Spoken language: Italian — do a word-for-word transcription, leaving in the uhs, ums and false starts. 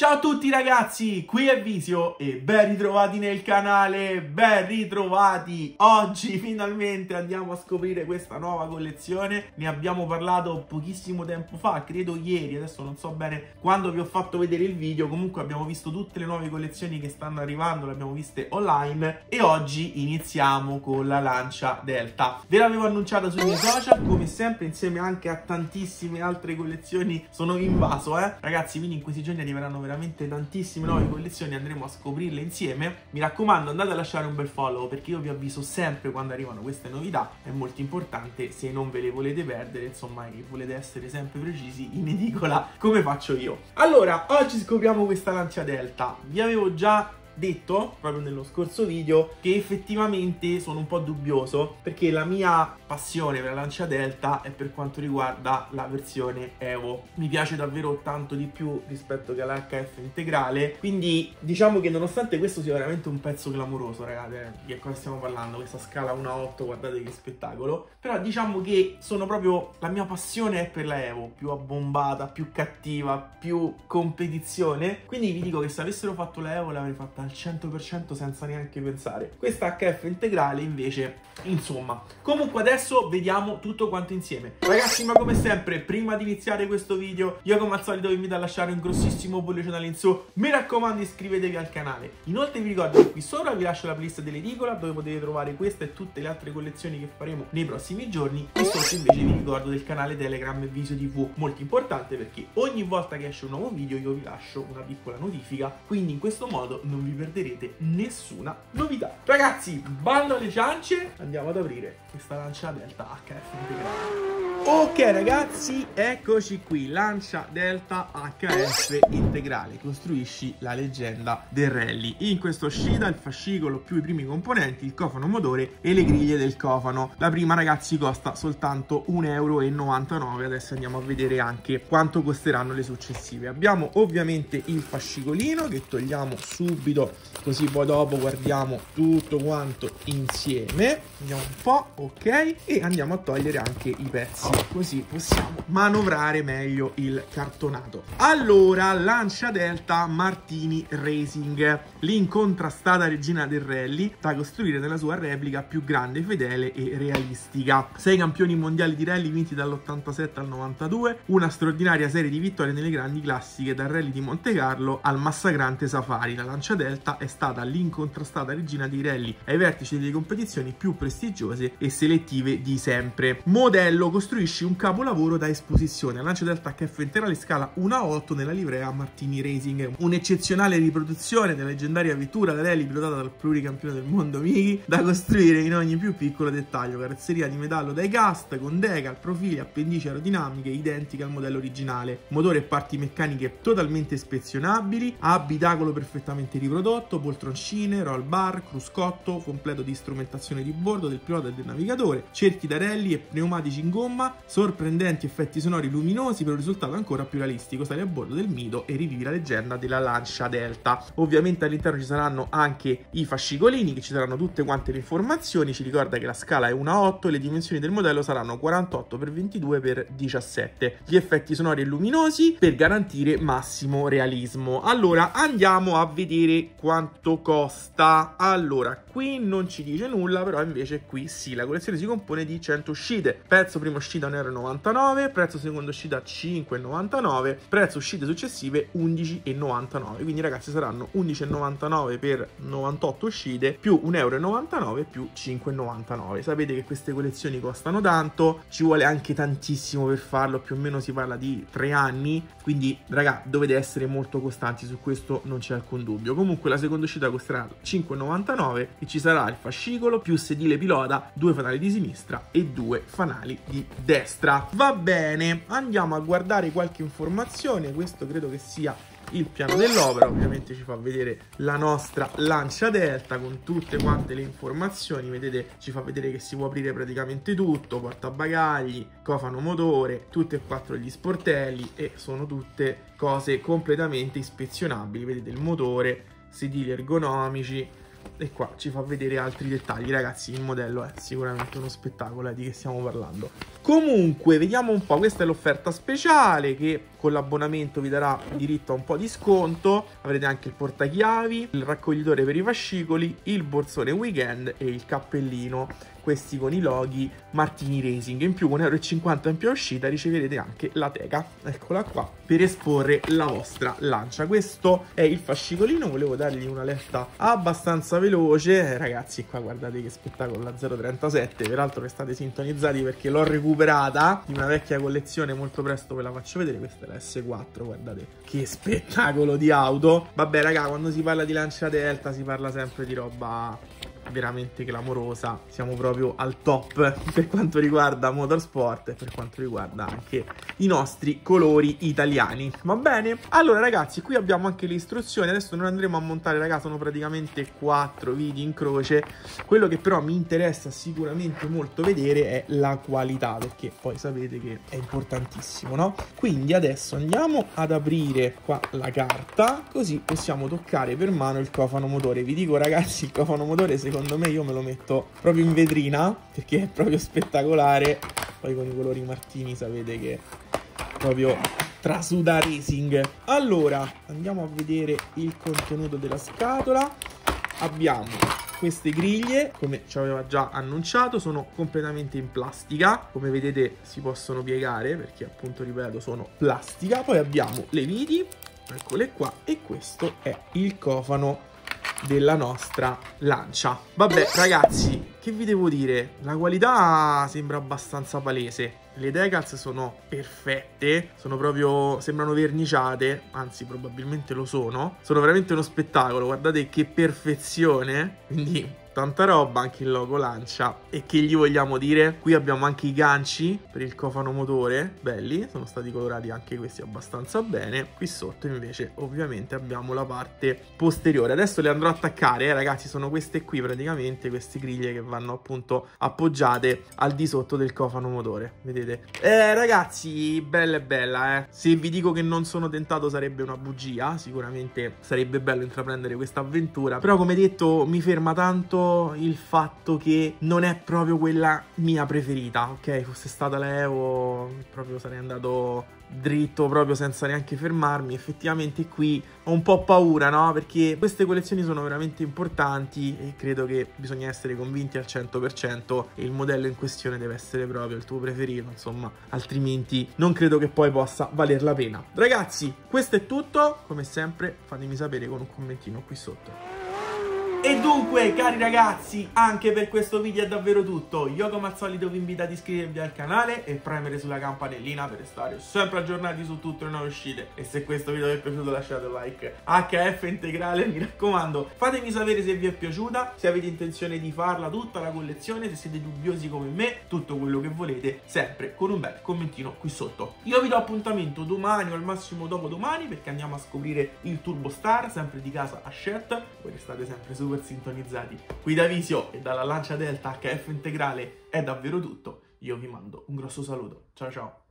Ciao a tutti ragazzi, qui è Visio e ben ritrovati nel canale, ben ritrovati! Oggi finalmente andiamo a scoprire questa nuova collezione, ne abbiamo parlato pochissimo tempo fa, credo ieri, adesso non so bene quando vi ho fatto vedere il video, comunque abbiamo visto tutte le nuove collezioni che stanno arrivando, le abbiamo viste online e oggi iniziamo con la Lancia Delta. Ve l'avevo annunciata sui miei social, come sempre insieme anche a tantissime altre collezioni sono invaso, eh? Ragazzi, quindi in questi giorni arriveranno veramente tantissime nuove collezioni, andremo a scoprirle insieme. Mi raccomando, andate a lasciare un bel follow perché io vi avviso sempre quando arrivano queste novità, è molto importante, se non ve le volete perdere, insomma, e volete essere sempre precisi in edicola come faccio io. Allora, oggi scopriamo questa Lancia Delta. Vi avevo già detto proprio nello scorso video che effettivamente sono un po' dubbioso perché la mia passione per la Lancia Delta è per quanto riguarda la versione Evo, mi piace davvero tanto di più rispetto che all'H F Integrale, quindi diciamo che nonostante questo sia veramente un pezzo clamoroso, ragazzi, di cosa stiamo parlando, questa scala uno a otto, guardate che spettacolo, però diciamo che sono proprio, la mia passione è per la Evo, più abbombata, più cattiva, più competizione, quindi vi dico che se avessero fatto la Evo l'avrei fatta al cento per cento senza neanche pensare. Questa H F Integrale invece, insomma, comunque adesso vediamo tutto quanto insieme. Ragazzi, ma come sempre, prima di iniziare questo video, io come al solito vi invito a lasciare un grossissimo pollicione in su, mi raccomando iscrivetevi al canale. Inoltre vi ricordo che qui sopra vi lascio la playlist dell'edicola dove potete trovare questa e tutte le altre collezioni che faremo nei prossimi giorni, e sotto invece vi ricordo del canale Telegram Visio T V, molto importante perché ogni volta che esce un nuovo video io vi lascio una piccola notifica, quindi in questo modo non vi perderete nessuna novità. Ragazzi, bando alle ciance, andiamo ad aprire questa Lancia Delta H F Integrale. Ok ragazzi, eccoci qui, Lancia Delta H F Integrale, costruisci la leggenda del rally. In questa uscita il fascicolo più i primi componenti, il cofano motore e le griglie del cofano. La prima ragazzi costa soltanto un euro e novantanove, adesso andiamo a vedere anche quanto costeranno le successive. Abbiamo ovviamente il fascicolino che togliamo subito così poi dopo guardiamo tutto quanto insieme, vediamo un po', ok, e andiamo a togliere anche i pezzi così possiamo manovrare meglio il cartonato. Allora, Lancia Delta Martini Racing, l'incontrastata regina del rally, da costruire nella sua replica più grande, fedele e realistica. Sei campioni mondiali di rally vinti dall'ottantasette al novantadue, una straordinaria serie di vittorie nelle grandi classiche dal rally di Monte Carlo al massacrante Safari. La Lancia Delta è stata l'incontrastata regina dei rally, ai vertici delle competizioni più prestigiose e selettive di sempre. Modello, costruisci un capolavoro da esposizione. La Lancia Delta H F Integrale scala uno a otto nella livrea Martini Racing, un'eccezionale riproduzione della leggendaria vettura da rally pilotata dal pluricampione del mondo Miki, da costruire in ogni più piccolo dettaglio. Carrozzeria di metallo dai cast con decal, profili, appendici aerodinamiche identiche al modello originale, motore e parti meccaniche totalmente ispezionabili, abitacolo perfettamente riprodotto, poltroncine, roll bar, cruscotto, completo di strumentazione di bordo del pilota e del navigatore, cerchi da rally e pneumatici in gomma, sorprendenti effetti sonori luminosi per un risultato ancora più realistico. Sali a bordo del mito e rivivi la leggenda della Lancia Delta. Ovviamente all'interno ci saranno anche i fascicolini che ci saranno tutte quante le informazioni, ci ricorda che la scala è uno a otto e le dimensioni del modello saranno quarantotto per ventidue per diciassette, gli effetti sonori e luminosi per garantire massimo realismo. Allora andiamo a vedere quanto costa. Allora qui non ci dice nulla, però invece qui sì, la collezione si compone di cento uscite. Prezzo prima uscita un euro e novantanove, prezzo seconda uscita cinque e novantanove, prezzo uscite successive undici e novantanove, quindi ragazzi saranno undici e novantanove per novantotto uscite più un euro e novantanove più cinque e novantanove. Sapete che queste collezioni costano tanto, ci vuole anche tantissimo per farlo, più o meno si parla di tre anni, quindi raga dovete essere molto costanti, su questo non c'è alcun dubbio. Comunque la seconda uscita costerà cinque e novantanove e ci sarà il fascicolo più sedile pilota, due fanali di sinistra e due fanali di destra. Va bene, andiamo a guardare qualche informazione. Questo credo che sia il piano dell'opera, ovviamente ci fa vedere la nostra Lancia Delta con tutte quante le informazioni. Vedete, ci fa vedere che si può aprire praticamente tutto, portabagagli, cofano motore, tutti e quattro gli sportelli, e sono tutte cose completamente ispezionabili. Vedete il motore, sedili ergonomici, e qua ci fa vedere altri dettagli. Ragazzi, il modello è sicuramente uno spettacolo, di che stiamo parlando. Comunque vediamo un po', questa è l'offerta speciale che con l'abbonamento vi darà diritto a un po' di sconto, avrete anche il portachiavi, il raccoglitore per i fascicoli, il borsone weekend e il cappellino, questi con i loghi Martini Racing. In più con uno e cinquanta in più a uscita riceverete anche la teca, eccola qua, per esporre la vostra Lancia. Questo è il fascicolino, volevo dargli una letta abbastanza veloce, eh, ragazzi qua guardate che spettacolo la zero trentasette, peraltro restate sintonizzati perché l'ho recuperata di una vecchia collezione, molto presto ve la faccio vedere. Questa è la S quattro, guardate che spettacolo di auto. Vabbè raga, quando si parla di Lancia Delta si parla sempre di roba veramente clamorosa, siamo proprio al top per quanto riguarda motorsport e per quanto riguarda anche i nostri colori italiani. Va bene, allora ragazzi qui abbiamo anche le istruzioni, adesso non andremo a montare raga, sono praticamente quattro video in croce. Quello che però mi interessa sicuramente molto vedere è la qualità, perché poi sapete che è importantissimo, no? Quindi adesso andiamo ad aprire qua la carta, così possiamo toccare per mano il cofano motore. Vi dico ragazzi, il cofano motore secondo Secondo me io me lo metto proprio in vetrina perché è proprio spettacolare. Poi con i colori Martini sapete che è proprio trasuda racing. Allora andiamo a vedere il contenuto della scatola. Abbiamo queste griglie, come ci aveva già annunciato, sono completamente in plastica, come vedete si possono piegare perché appunto ripeto sono plastica. Poi abbiamo le viti, eccole qua, e questo è il cofano della nostra Lancia. Vabbè ragazzi, che vi devo dire, la qualità sembra abbastanza palese, le decals sono perfette, sono proprio, sembrano verniciate, anzi probabilmente lo sono, sono veramente uno spettacolo, guardate che perfezione. Quindi tanta roba, anche il logo Lancia, e che gli vogliamo dire? Qui abbiamo anche i ganci per il cofano motore, belli, sono stati colorati anche questi abbastanza bene. Qui sotto invece ovviamente abbiamo la parte posteriore, adesso le andrò a attaccare, eh, ragazzi, sono queste qui praticamente, queste griglie che vanno appunto appoggiate al di sotto del cofano motore, vedete? Eh ragazzi, bella e bella, eh, se vi dico che non sono tentato sarebbe una bugia, sicuramente sarebbe bello intraprendere questa avventura, però come detto mi ferma tanto il fatto che non è proprio quella mia preferita, ok? Fosse stata la Evo proprio sarei andato dritto proprio senza neanche fermarmi. Effettivamente qui ho un po' paura, no? Perché queste collezioni sono veramente importanti e credo che bisogna essere convinti al cento per cento e il modello in questione deve essere proprio il tuo preferito, insomma, altrimenti non credo che poi possa valer la pena. Ragazzi, questo è tutto, come sempre fatemi sapere con un commentino qui sotto. E dunque cari ragazzi, anche per questo video è davvero tutto. Io come al solito vi invito ad iscrivervi al canale e premere sulla campanellina per restare sempre aggiornati su tutte le nuove uscite. E se questo video vi è piaciuto lasciate un like. H F Integrale, mi raccomando, fatemi sapere se vi è piaciuta, se avete intenzione di farla tutta la collezione, se siete dubbiosi come me, tutto quello che volete, sempre con un bel commentino qui sotto. Io vi do appuntamento domani o al massimo dopodomani perché andiamo a scoprire il Turbo Star, sempre di casa Hachette. Voi restate sempre su sintonizzati. Qui da Visio e dalla Lancia Delta H F Integrale è davvero tutto, io vi mando un grosso saluto, ciao ciao!